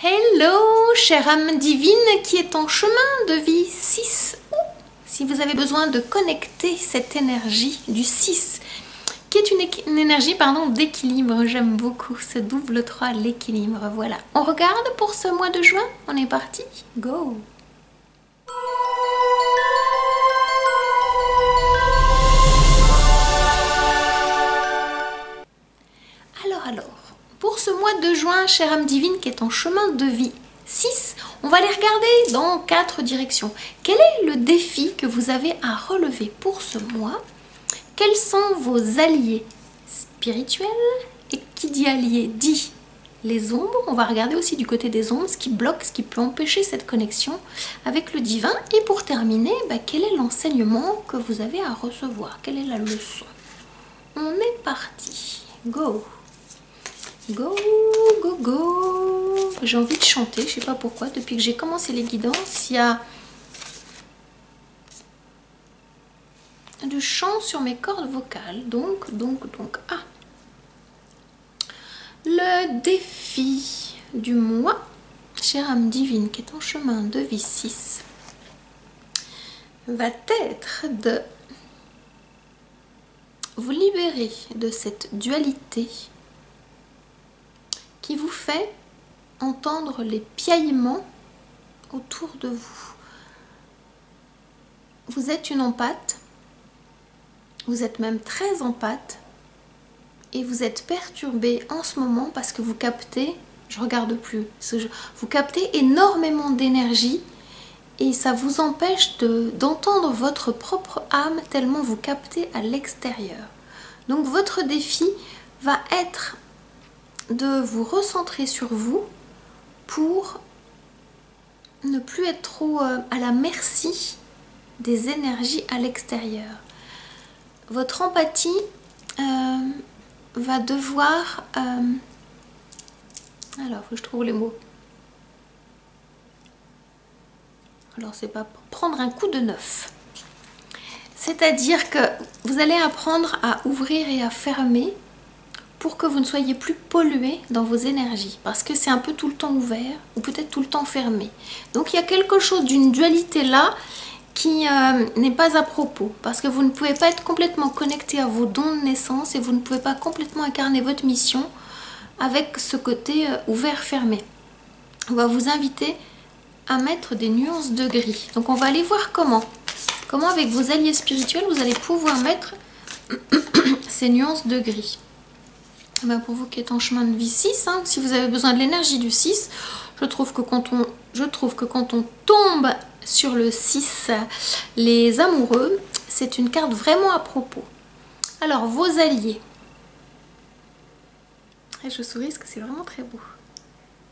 Hello, chère âme divine qui est en chemin de vie 6, ou si vous avez besoin de connecter cette énergie du 6, qui est une énergie d'équilibre. J'aime beaucoup ce double 3, l'équilibre. Voilà, on regarde pour ce mois de juin, on est parti, go! Pour ce mois de juin, chère âme divine qui est en chemin de vie 6, on va les regarder dans 4 directions. Quel est le défi que vous avez à relever pour ce mois? Quels sont vos alliés spirituels? Et qui dit alliés dit les ombres. On va regarder aussi du côté des ombres, ce qui bloque, ce qui peut empêcher cette connexion avec le divin. Et pour terminer, quel est l'enseignement que vous avez à recevoir? Quelle est la leçon? On est parti, go! Go, go, go! J'ai envie de chanter, je sais pas pourquoi. Depuis que j'ai commencé les guidances, il y a du chant sur mes cordes vocales. Donc. Ah! Le défi du mois, chère âme divine qui est en chemin de vie 6, va être de vous libérer de cette dualité qui vous fait entendre les piaillements autour de vous. Vous êtes une empathe, vous êtes même très empathe, et vous êtes perturbé en ce moment parce que vous captez, vous captez énormément d'énergie et ça vous empêche d'entendre votre propre âme tellement vous captez à l'extérieur. Donc votre défi va être de vous recentrer sur vous pour ne plus être trop à la merci des énergies à l'extérieur. Votre empathie va devoir... alors, faut que je trouve les mots. Alors, c'est pas prendre un coup de neuf. C'est-à-dire que vous allez apprendre à ouvrir et à fermer pour que vous ne soyez plus pollué dans vos énergies, parce que c'est un peu tout le temps ouvert, ou peut-être tout le temps fermé. Donc il y a quelque chose d'une dualité là, qui n'est pas à propos, parce que vous ne pouvez pas être complètement connecté à vos dons de naissance, et vous ne pouvez pas complètement incarner votre mission, avec ce côté ouvert-fermé. On va vous inviter à mettre des nuances de gris. Donc on va aller voir comment avec vos alliés spirituels, vous allez pouvoir mettre ces nuances de gris. Pour vous qui êtes en chemin de vie 6, si vous avez besoin de l'énergie du 6, je trouve que quand on tombe sur le 6, les amoureux, c'est une carte vraiment à propos. Alors, vos alliés. Et je souris parce que c'est vraiment très beau.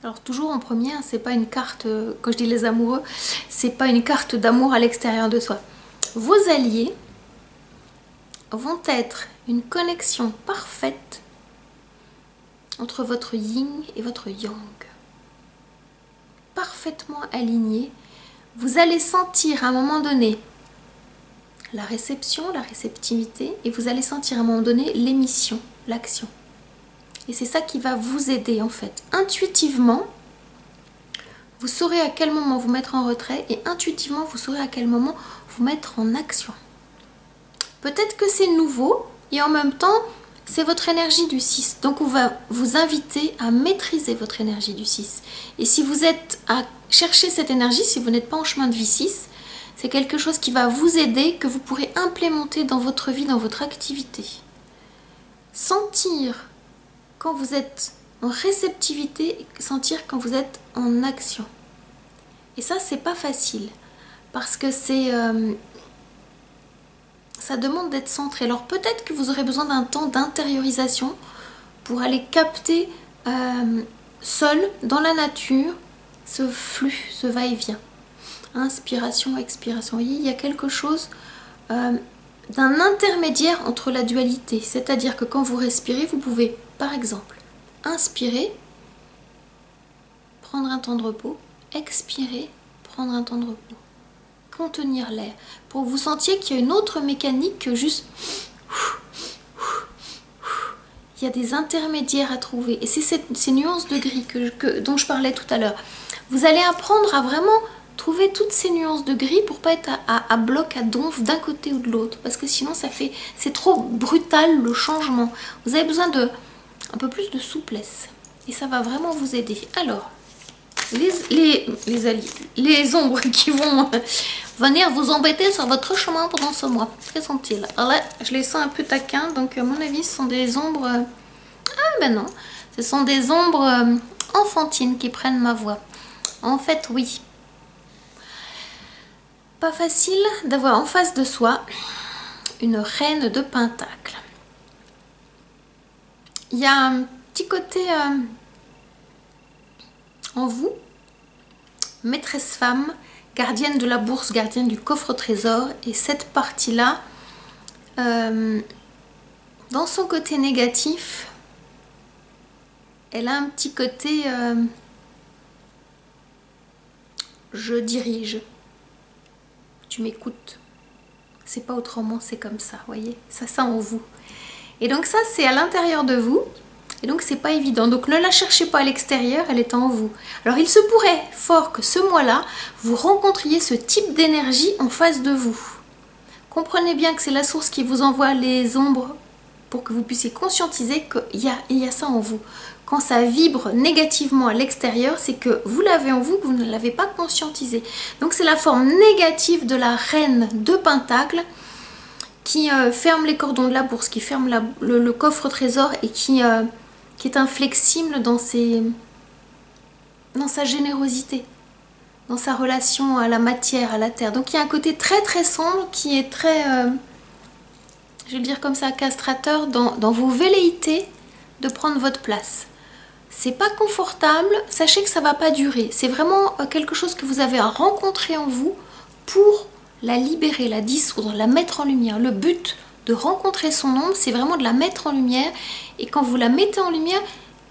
Alors, toujours en premier, c'est pas une carte, quand je dis les amoureux, c'est pas une carte d'amour à l'extérieur de soi. Vos alliés vont être une connexion parfaite entre votre yin et votre yang, parfaitement alignés. Vous allez sentir à un moment donné la réception, la réceptivité, et vous allez sentir à un moment donné l'émission, l'action. Et c'est ça qui va vous aider en fait. Intuitivement, vous saurez à quel moment vous mettre en retrait, et intuitivement, vous saurez à quel moment vous mettre en action. Peut-être que c'est nouveau, et en même temps, c'est votre énergie du 6, donc on va vous inviter à maîtriser votre énergie du 6. Et si vous êtes à chercher cette énergie, si vous n'êtes pas en chemin de vie 6, c'est quelque chose qui va vous aider, que vous pourrez implémenter dans votre vie, dans votre activité. Sentir quand vous êtes en réceptivité, sentir quand vous êtes en action. Et ça, c'est pas facile, parce que c'est... ça demande d'être centré. Alors peut-être que vous aurez besoin d'un temps d'intériorisation pour aller capter seul, dans la nature, ce flux, ce va-et-vient. Inspiration, expiration. Vous voyez, il y a quelque chose d'un intermédiaire entre la dualité. C'est-à-dire que quand vous respirez, vous pouvez, par exemple, inspirer, prendre un temps de repos, expirer, prendre un temps de repos. Contenir l'air, pour que vous sentiez qu'il y a une autre mécanique que juste il y a des intermédiaires à trouver. Et c'est ces nuances de gris dont je parlais tout à l'heure. Vous allez apprendre à vraiment trouver toutes ces nuances de gris pour pas être à bloc, à donf d'un côté ou de l'autre. Parce que sinon, c'est trop brutal le changement. Vous avez besoin de un peu plus de souplesse. Et ça va vraiment vous aider. Alors, les ombres qui vont venir vous embêter sur votre chemin pendant ce mois. Très sont-ils? Alors là, je les sens un peu taquins. Donc, à mon avis, ce sont des ombres... Ah ben non. Ce sont des ombres enfantines qui prennent ma voix. En fait, oui. Pas facile d'avoir en face de soi une reine de pentacles. Il y a un petit côté en vous, maîtresse femme, gardienne de la bourse, gardienne du coffre au trésor. Et cette partie-là, dans son côté négatif, elle a un petit côté je dirige. Tu m'écoutes, c'est pas autrement, c'est comme ça, voyez, ça en vous. Et donc ça, c'est à l'intérieur de vous, et donc c'est pas évident. Donc ne la cherchez pas à l'extérieur, elle est en vous. Alors il se pourrait fort que ce mois-là, vous rencontriez ce type d'énergie en face de vous. Comprenez bien que c'est la source qui vous envoie les ombres pour que vous puissiez conscientiser qu'il y a ça en vous. Quand ça vibre négativement à l'extérieur, c'est que vous l'avez en vous, que vous ne l'avez pas conscientisé. Donc c'est la forme négative de la reine de pentacles qui ferme les cordons de la bourse, qui ferme le coffre au trésor et qui est inflexible dans sa générosité, dans sa relation à la matière, à la terre. Donc il y a un côté très très sombre qui est très, je vais le dire comme ça, castrateur dans vos velléités de prendre votre place. C'est pas confortable, sachez que ça va pas durer. C'est vraiment quelque chose que vous avez à rencontrer en vous pour la libérer, la dissoudre, la mettre en lumière. Le but de rencontrer son ombre, c'est vraiment de la mettre en lumière. Et quand vous la mettez en lumière,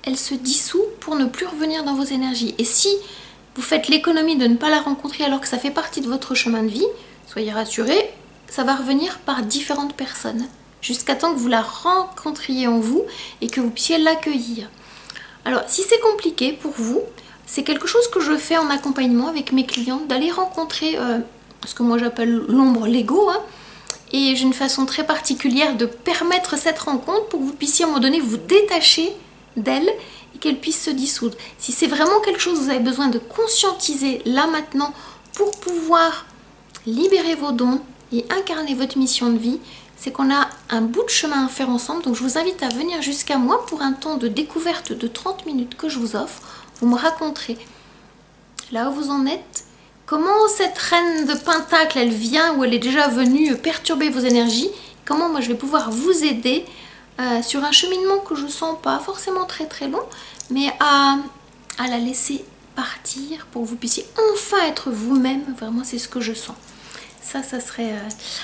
elle se dissout pour ne plus revenir dans vos énergies. Et si vous faites l'économie de ne pas la rencontrer alors que ça fait partie de votre chemin de vie, soyez rassurés, ça va revenir par différentes personnes. Jusqu'à temps que vous la rencontriez en vous et que vous puissiez l'accueillir. Alors, si c'est compliqué pour vous, c'est quelque chose que je fais en accompagnement avec mes clients, d'aller rencontrer ce que moi j'appelle l'ombre, l'ego. Hein, et j'ai une façon très particulière de permettre cette rencontre pour que vous puissiez à un moment donné vous détacher d'elle et qu'elle puisse se dissoudre. Si c'est vraiment quelque chose que vous avez besoin de conscientiser là maintenant pour pouvoir libérer vos dons et incarner votre mission de vie, c'est qu'on a un bout de chemin à faire ensemble. Donc je vous invite à venir jusqu'à moi pour un temps de découverte de 30 minutes que je vous offre. Vous me raconterez là où vous en êtes, comment cette reine de pentacles, elle vient ou elle est déjà venue perturber vos énergies, comment moi je vais pouvoir vous aider sur un cheminement que je sens pas forcément très très long, mais à la laisser partir pour que vous puissiez enfin être vous-même. Vraiment, c'est ce que je sens. Ça serait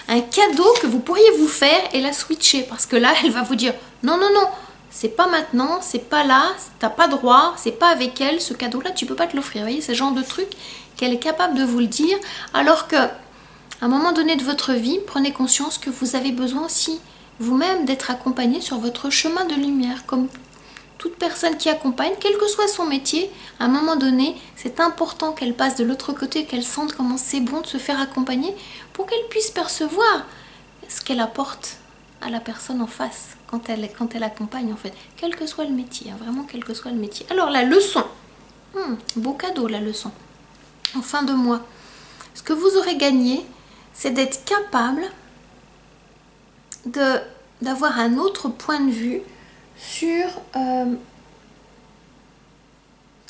un cadeau que vous pourriez vous faire et la switcher. Parce que là, elle va vous dire, non, non, non, c'est pas maintenant, c'est pas là, t'as pas droit, c'est pas avec elle, ce cadeau-là, tu peux pas te l'offrir. Vous voyez, ce genre de truc qu'elle est capable de vous le dire. Alors que, à un moment donné de votre vie, prenez conscience que vous avez besoin aussi, vous-même, d'être accompagné sur votre chemin de lumière. Comme toute personne qui accompagne, quel que soit son métier, à un moment donné, c'est important qu'elle passe de l'autre côté, qu'elle sente comment c'est bon de se faire accompagner pour qu'elle puisse percevoir ce qu'elle apporte à la personne en face quand elle accompagne en fait. Quel que soit le métier, hein, vraiment quel que soit le métier. Alors la leçon, beau cadeau la leçon, en fin de mois. Ce que vous aurez gagné, c'est d'être capable d'avoir un autre point de vue sur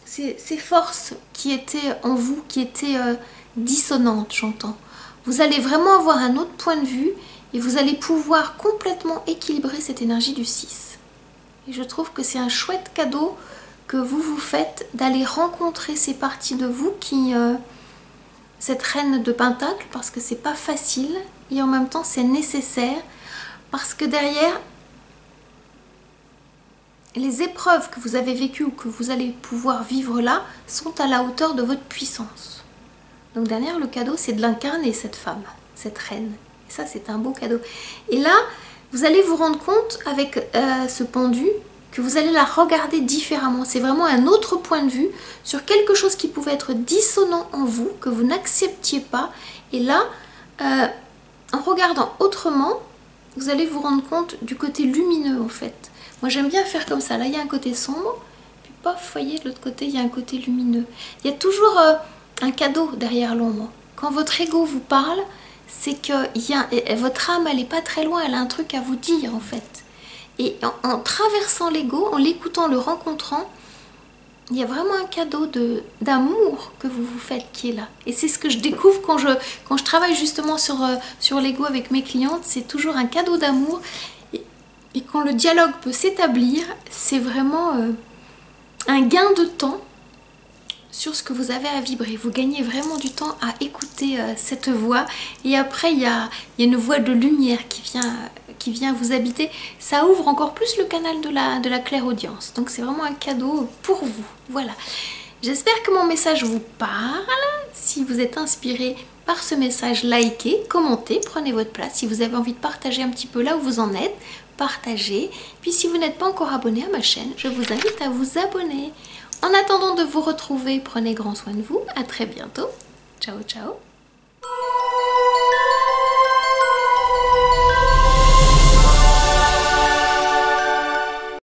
ces forces qui étaient en vous, qui étaient dissonantes, j'entends. Vous allez vraiment avoir un autre point de vue et vous allez pouvoir complètement équilibrer cette énergie du 6. Et je trouve que c'est un chouette cadeau que vous vous faites d'aller rencontrer ces parties de vous qui... cette reine de pentacles, parce que c'est pas facile et en même temps c'est nécessaire, parce que derrière... les épreuves que vous avez vécues ou que vous allez pouvoir vivre là sont à la hauteur de votre puissance. Donc derrière, le cadeau, c'est de l'incarner, cette femme, cette reine. Et ça, c'est un beau cadeau. Et là, vous allez vous rendre compte avec ce pendu que vous allez la regarder différemment. C'est vraiment un autre point de vue sur quelque chose qui pouvait être dissonant en vous, que vous n'acceptiez pas. Et là, en regardant autrement, vous allez vous rendre compte du côté lumineux en fait. Moi j'aime bien faire comme ça, là il y a un côté sombre, puis pof, vous voyez de l'autre côté il y a un côté lumineux. Il y a toujours un cadeau derrière l'ombre. Quand votre ego vous parle, c'est que votre âme elle n'est pas très loin, elle a un truc à vous dire en fait. Et en traversant l'ego, en l'écoutant, le rencontrant, il y a vraiment un cadeau d'amour que vous vous faites qui est là. Et c'est ce que je découvre quand je travaille justement sur l'ego avec mes clientes, c'est toujours un cadeau d'amour. Et quand le dialogue peut s'établir, c'est vraiment un gain de temps sur ce que vous avez à vibrer. Vous gagnez vraiment du temps à écouter cette voix. Et après, il y a une voix de lumière qui vient vous habiter, ça ouvre encore plus le canal de la clairaudience. Donc c'est vraiment un cadeau pour vous. Voilà. J'espère que mon message vous parle. Si vous êtes inspiré par ce message, likez, commentez, prenez votre place. Si vous avez envie de partager un petit peu là où vous en êtes, partagez. Puis si vous n'êtes pas encore abonné à ma chaîne, je vous invite à vous abonner. En attendant de vous retrouver, prenez grand soin de vous. À très bientôt. Ciao, ciao.